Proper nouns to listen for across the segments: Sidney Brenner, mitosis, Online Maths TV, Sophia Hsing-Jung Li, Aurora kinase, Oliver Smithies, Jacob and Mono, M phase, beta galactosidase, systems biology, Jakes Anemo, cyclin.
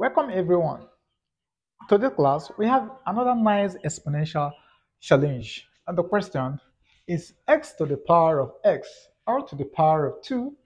Welcome everyone. Today class we have another nice exponential challenge, and the question is x to the power of x or to the power of 2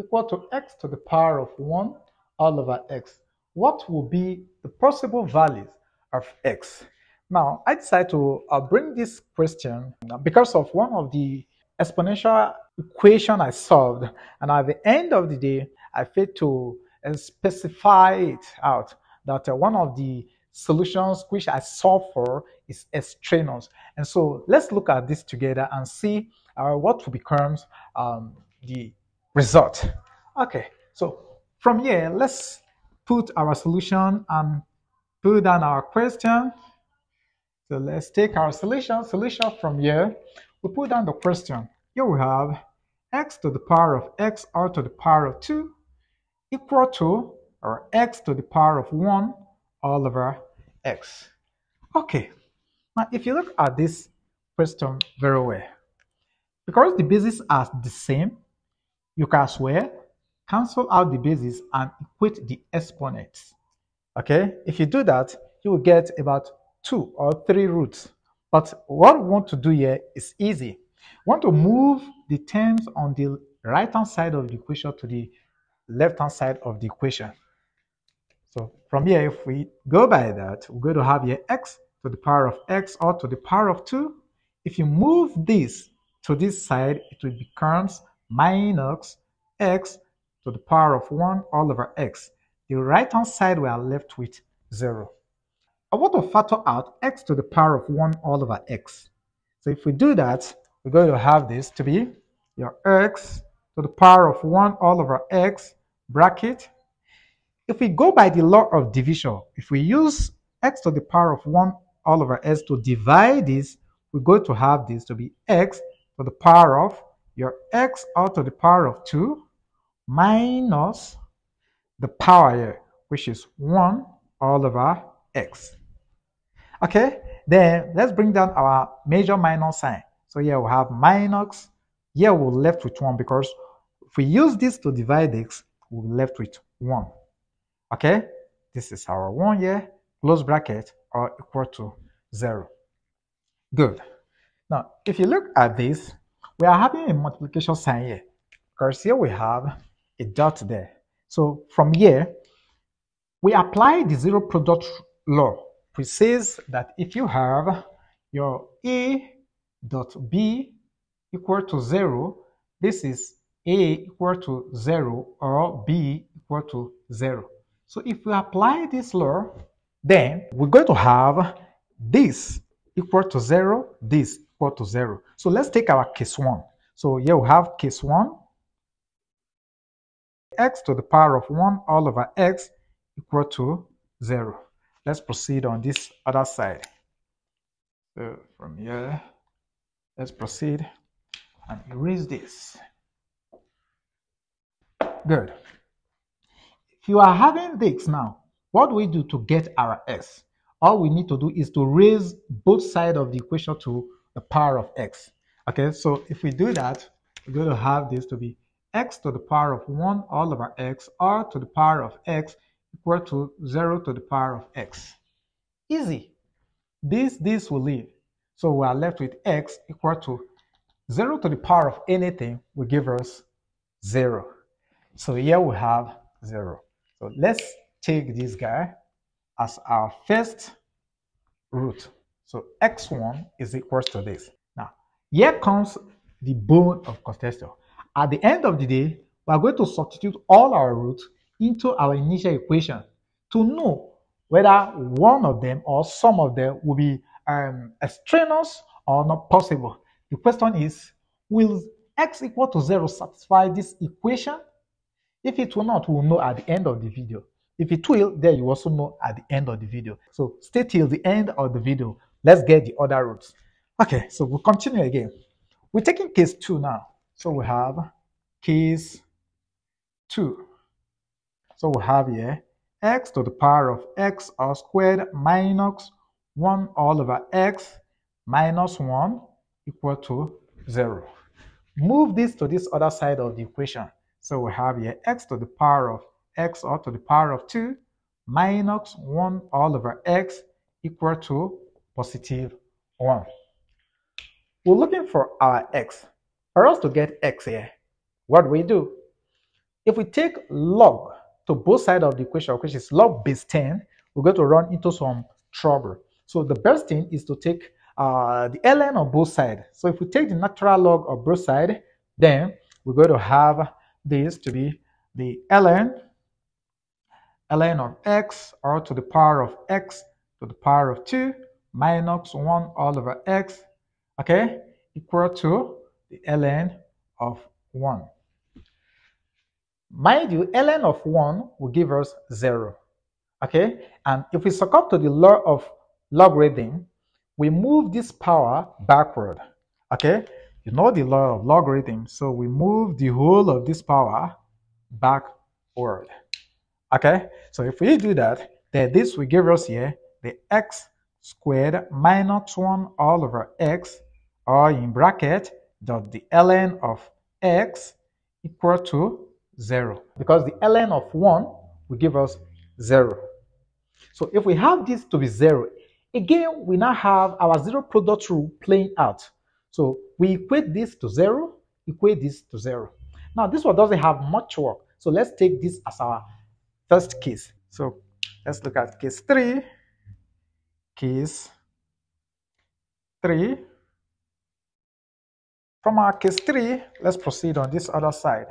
equal to x to the power of 1 all over x. What will be the possible values of x? Now I decided to bring this question because of one of the exponential equation I solved, and at the end of the day I failed to specify it out that one of the solutions which I solved for is extraneous. And so let's look at this together and see what becomes the result. Okay, so from here let's put our solution and put down our question. So let's take our solution from here. We put down the question. Here we have x to the power of x or to the power of 2 equal to or x to the power of 1 all over x. Okay, now if you look at this question very well, because the bases are the same, you can as well cancel out the bases and equate the exponents. Okay, if you do that, you will get about 2 or 3 roots. But what we want to do here is easy. We want to move the terms on the right-hand side of the equation to the left-hand side of the equation. So from here, if we go by that, we're going to have here x to the power of x or to the power of 2. If you move this to this side, it will become minus x to the power of 1 all over x. The right-hand side, we are left with 0. I want to factor out x to the power of 1 all over x. So if we do that, we're going to have this to be your x to the power of 1 all over x bracket. If we go by the law of division, if we use x to the power of 1 all over x to divide this, we're going to have this to be x to the power of your x all to the power of 2 minus the power here, which is 1 all over x. Okay, then let's bring down our major minor sign. So here we have minus, here we're left with 1, because if we use this to divide x, we're left with 1. Okay, this is our 1 here, close bracket, or equal to 0. Good. Now, if you look at this, we are having a multiplication sign here, because here we have a dot there. So from here, we apply the zero product law, which says that if you have your A dot B equal to 0, this is A equal to 0 or B equal to 0. So if we apply this law, then we're going to have this equal to 0, this equal to 0. So let's take our case 1. So here we have case 1, x to the power of 1 all over x equal to 0. Let's proceed on this other side. So from here, let's proceed and erase this. Good. If you are having this now, what do we do to get our x? All we need to do is to raise both sides of the equation to the power of x. Okay, so if we do that, we're going to have this to be x to the power of 1 all over x or to the power of x equal to 0 to the power of x. Easy. This will leave. So we are left with x equal to 0 to the power of anything will give us 0. So here we have 0. So let's take this guy as our first root. So x1 is equal to this. Now, here comes the bone of contention. At the end of the day, we are going to substitute all our roots into our initial equation to know whether one of them or some of them will be extraneous or not possible. The question is, will x equal to 0 satisfy this equation? If it will not, we will know at the end of the video. If it will, then you also know at the end of the video. So stay till the end of the video. Let's get the other roots. Okay, so we'll continue again. We're taking case 2 now. So we have case 2. So we have here x to the power of x all squared minus 1 all over x minus 1 equal to 0. Move this to this other side of the equation. So we have here x to the power of x all to the power of 2 minus 1 all over x equal to positive 1. We're looking for our x. For us to get x here, what do we do? If we take log to both sides of the equation, which is log base 10, we're going to run into some trouble. So the best thing is to take the ln of both sides. So if we take the natural log of both sides, then we're going to have this to be the ln of x or to the power of x to the power of 2 minus 1 all over x, okay, equal to the ln of 1. Mind you, ln of 1 will give us 0, okay? And if we succumb to the law of logarithm, we move this power backward, okay? You know the law of logarithm, so we move the whole of this power backward, okay? So if we do that, then this will give us here the x squared minus 1 all over x, or in bracket, dot the ln of x equal to 0, because the ln of 1 will give us 0. So if we have this to be 0, again, we now have our zero product rule playing out. So we equate this to 0, equate this to 0. Now, this one doesn't have much work. So let's take this as our first case. So let's look at case 3. Case 3. From our case 3, let's proceed on this other side.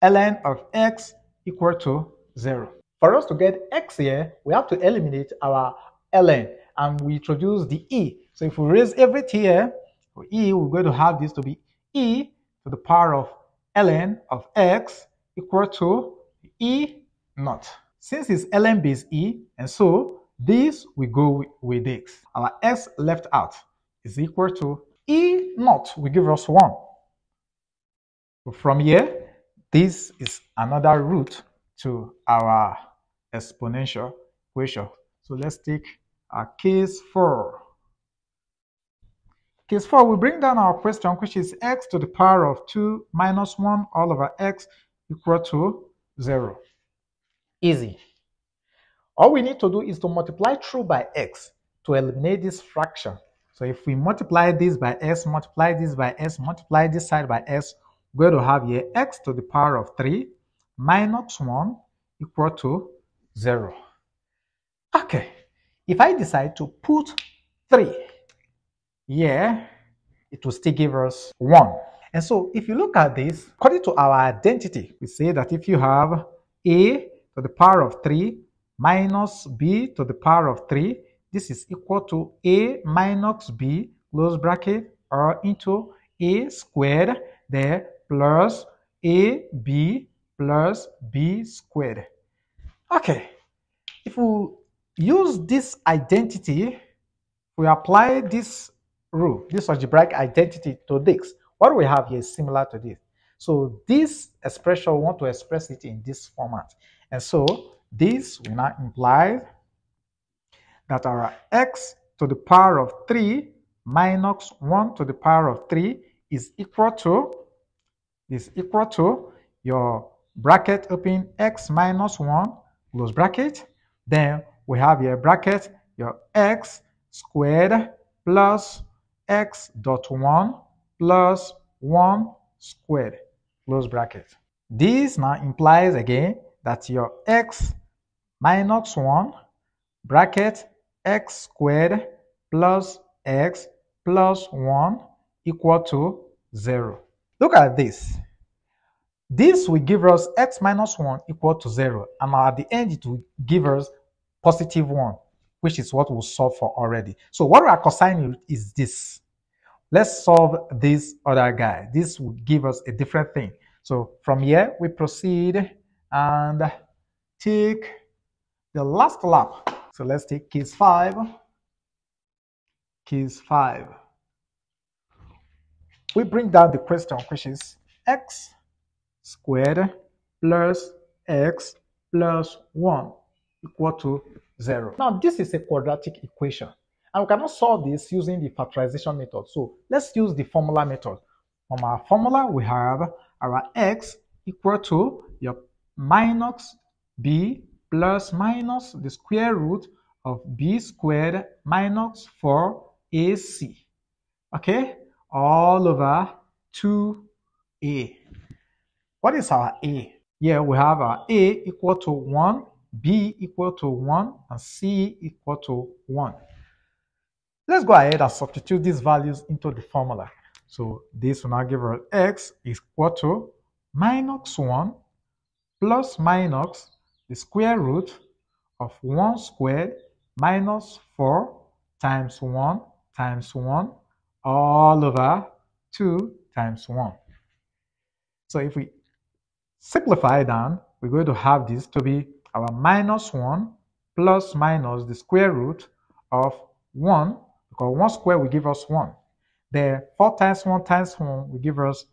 Ln of x equal to 0. For us to get x here, we have to eliminate our ln and we introduce the e. So if we raise everything here, for e, we're going to have this to be e to the power of ln of x equal to e naught. Since it's ln base e, and so this we go with x. Our x left out is equal to e naught, we give us 1. From here, this is another root to our exponential equation. So let's take our case 4. Case 4, we bring down our question, which is x to the power of 2 minus 1 all over x equal to 0. Easy. All we need to do is to multiply through by x to eliminate this fraction. So if we multiply this by s, multiply this by s, multiply this side by s, we're going to have here x to the power of 3 minus 1 equal to 0. Okay, if I decide to put 3 here, it will still give us 1. And so if you look at this, according to our identity, we say that if you have a to the power of 3 minus b to the power of 3, this is equal to a minus b, close bracket, or into a squared, there, plus ab plus b squared. Okay, if we use this identity, we apply this rule, this algebraic identity to this. What we have here is similar to this. So this expression, we want to express it in this format. And so this will now imply that our x to the power of 3 minus 1 to the power of 3 is equal to your bracket open x minus 1 close bracket, then we have your bracket your x squared plus x dot 1 plus 1 squared close bracket. This now implies again that your x minus 1 bracket x squared plus x plus 1 equal to 0. Look at this. This will give us x minus 1 equal to 0, and at the end it will give us positive 1, which is what we'll solve for already. So what we are cosigning is this. Let's solve this other guy. This will give us a different thing. So from here we proceed and take the last lap. So let's take case 5. Case 5. We bring down the question, which is x squared plus x plus 1 equal to 0. Now, this is a quadratic equation, and we cannot solve this using the factorization method. So let's use the formula method. From our formula, we have our x equal to your minus b plus minus the square root of b squared minus 4ac, okay, all over 2a. What is our a? Here we have our a equal to 1, b equal to 1, and c equal to 1. Let's go ahead and substitute these values into the formula. So this will now give us x is equal to minus 1 plus minus the square root of 1 squared minus 4 times 1 times 1 all over 2 times 1. So if we simplify down, we're going to have this to be our minus 1 plus minus the square root of 1, because 1 squared will give us 1. Then 4 times 1 will give us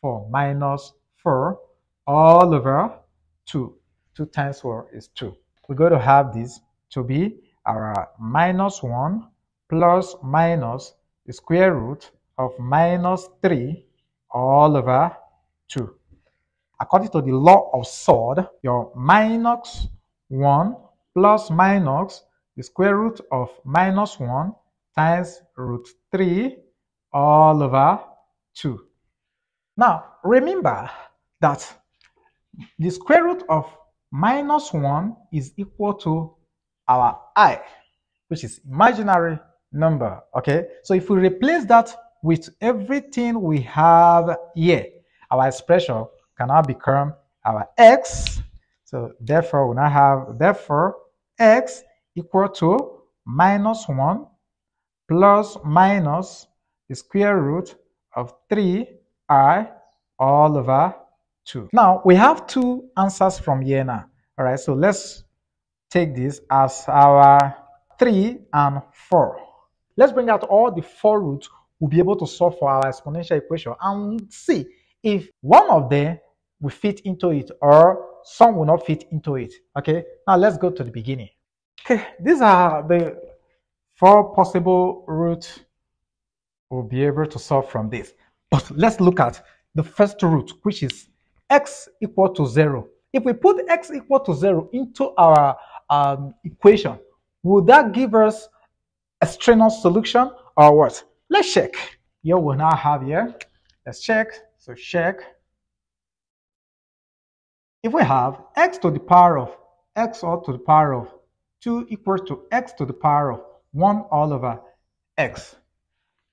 4 minus 4 all over 2. 2 times 4 is 2. We're going to have this to be our minus 1 plus minus the square root of minus 3 all over 2. According to the law of sod, your minus 1 plus minus the square root of minus 1 times root 3 all over 2. Now, remember that the square root of minus 1 is equal to our I, which is imaginary number, okay? So if we replace that with everything we have here, our expression can now become our x. So therefore, we now have x equal to minus 1 plus minus the square root of 3i all over 2. Now, we have two answers from here now. All right, so let's take this as our 3 and 4. Let's bring out all the 4 roots. We'll be able to solve for our exponential equation and see if one of them will fit into it or some will not fit into it. Okay, now let's go to the beginning. Okay, these are the 4 possible roots we'll be able to solve from this. But let's look at the first root, which is x equal to 0. If we put x equal to 0 into our equation, would that give us a strenuous solution or what? Let's check. Here we now have here. Let's check. So check. If we have x to the power of x all to the power of 2 equals to x to the power of 1 all over x.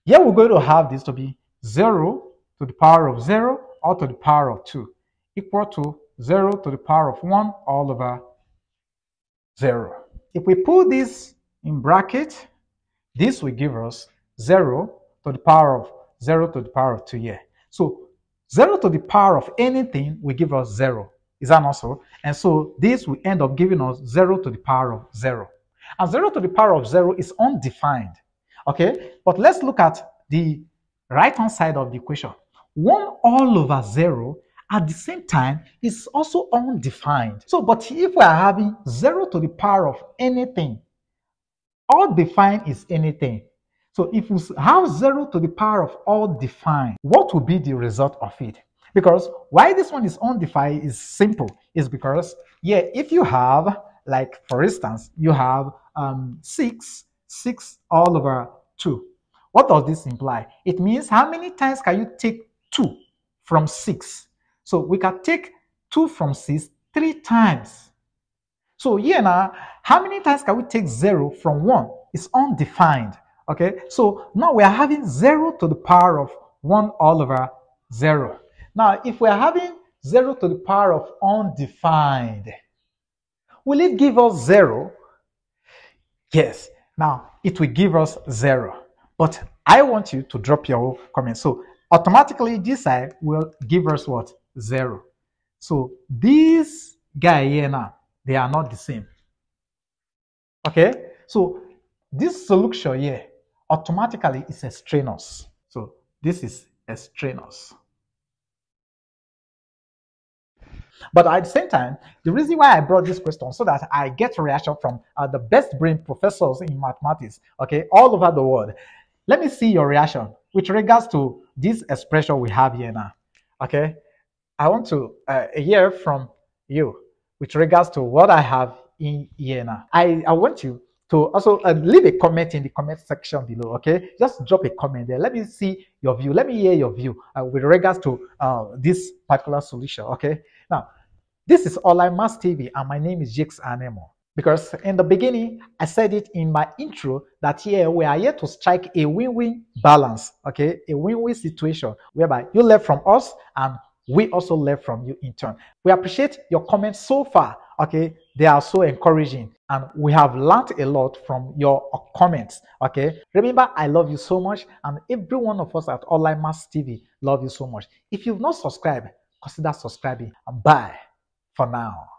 Here we're going to have this to be 0 to the power of 0 all to the power of 2 equal to 0 to the power of 1 all over 0. If we put this in bracket, this will give us 0 to the power of 0 to the power of 2 here. So 0 to the power of anything will give us 0. Is that not so? And so this will end up giving us 0 to the power of 0. And 0 to the power of 0 is undefined. Okay, but let's look at the right-hand side of the equation. 1 all over 0 at the same time is also undefined. So, but if we are having 0 to the power of anything, all defined is anything. So if we have 0 to the power of all defined, what will be the result of it? Because why this one is undefined is simple. It's because, yeah, if you have, like for instance, you have 6 all over 2. What does this imply? It means how many times can you take 2 from 6? So we can take 2 from 6 3 times. So here now, how many times can we take 0 from 1? It's undefined. Okay, so now we are having 0 to the power of 1 all over 0. Now, if we are having 0 to the power of undefined, will it give us 0? Yes. Now, it will give us 0. But I want you to drop your comment. So, automatically, this side will give us what? 0. So, these guys here now, they are not the same. Okay? So, this solution here, automatically, is extraneous. So, this is extraneous. But at the same time, the reason why I brought this question so that I get reaction from the best brain professors in mathematics, okay, all over the world. Let me see your reaction with regards to this expression we have here now, okay? I want to hear from you with regards to what I have in here now. I want you to also leave a comment in the comment section below, okay? Just drop a comment there. Let me see your view. Let me hear your view with regards to this particular solution, okay? Now, this is Online Maths TV, and my name is Jakes Anemo. Because in the beginning, I said it in my intro that here we are here to strike a win-win balance, okay? A win-win situation whereby you learn from us and we also learn from you in turn. We appreciate your comments so far, okay? They are so encouraging, and we have learned a lot from your comments, okay? Remember, I love you so much, and every one of us at Online Maths TV love you so much. If you've not subscribed, consider subscribing, and bye for now.